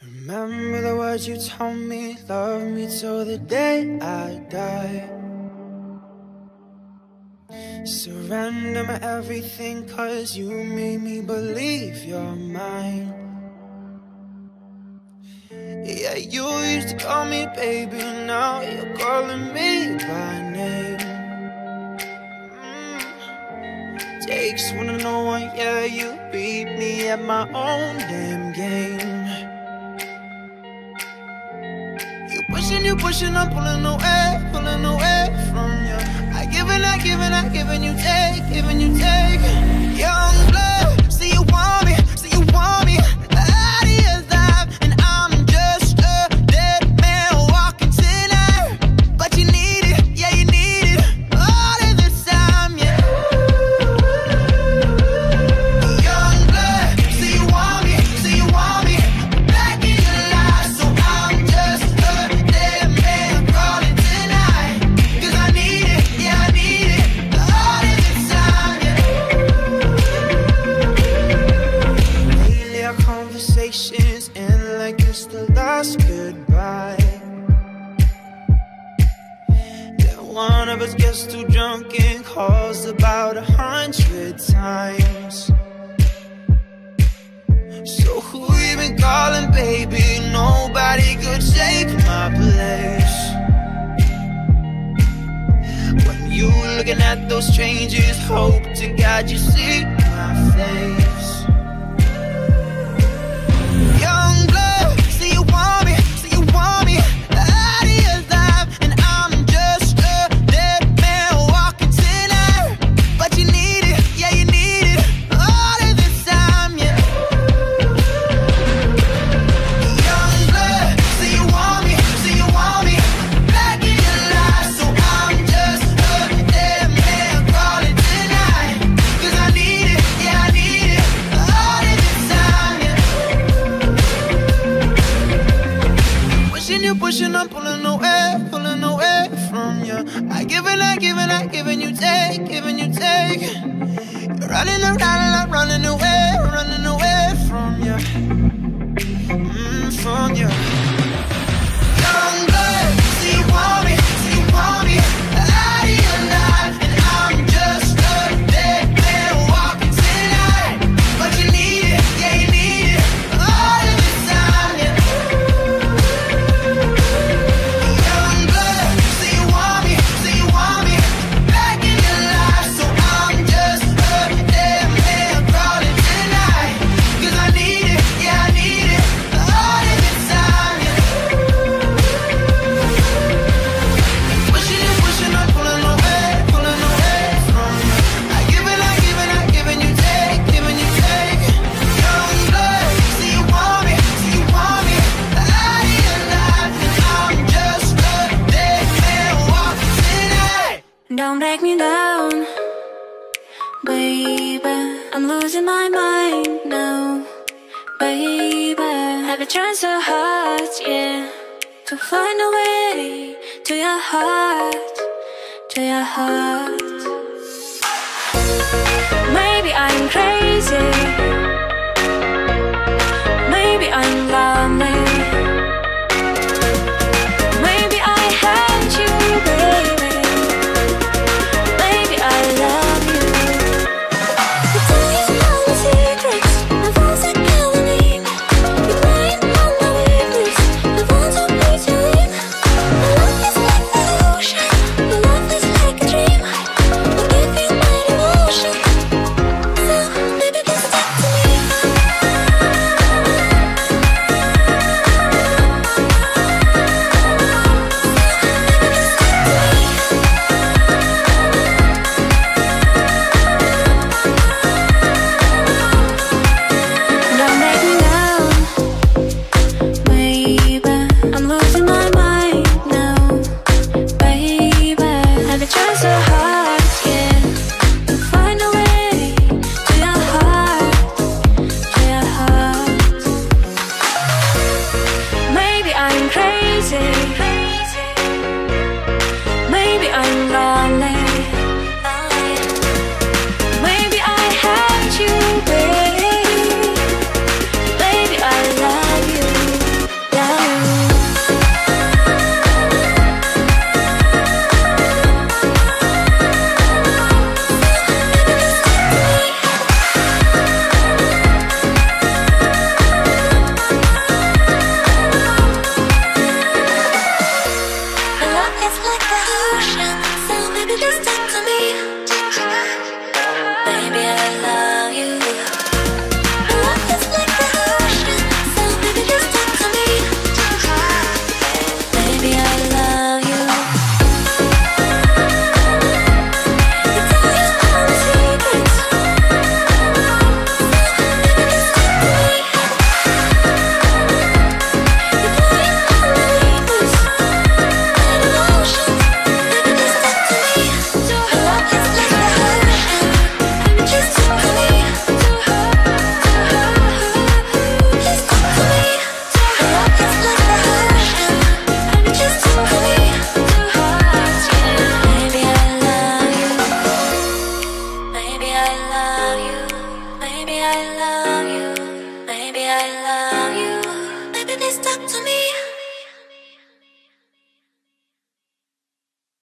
Remember the words you told me, love me till the day I die. Surrender my everything, cause you made me believe you're mine. Yeah, you used to call me baby, now you're calling me by name. Takes one to know one, yeah, you beat me at my own damn game. You pushing, I'm pulling away from you. I giving, you take, giving, you take. Young blood, see you want me, see you want me. Gets too drunk and calls about 100 times. So who you been calling, baby? Nobody could take my place. When you looking at those changes, hope to God you see my face. Young blood, see you want me, see you want me. I'm pulling away from you. I giving, you take. You're running around and I'm running away from you, from you. Young blood, see you want me, see you want me. Out of your life, and I'm just a dead man walking tonight. But you need it, yeah, you need it. All of the time, yeah. Don't break me down, baby. I'm losing my mind now, baby. I've been trying so hard, yeah, to find a way to your heart, to your heart. Maybe I'm crazy, maybe I'm lonely, maybe I hate you, baby. Thank you. I love you, baby, I love you.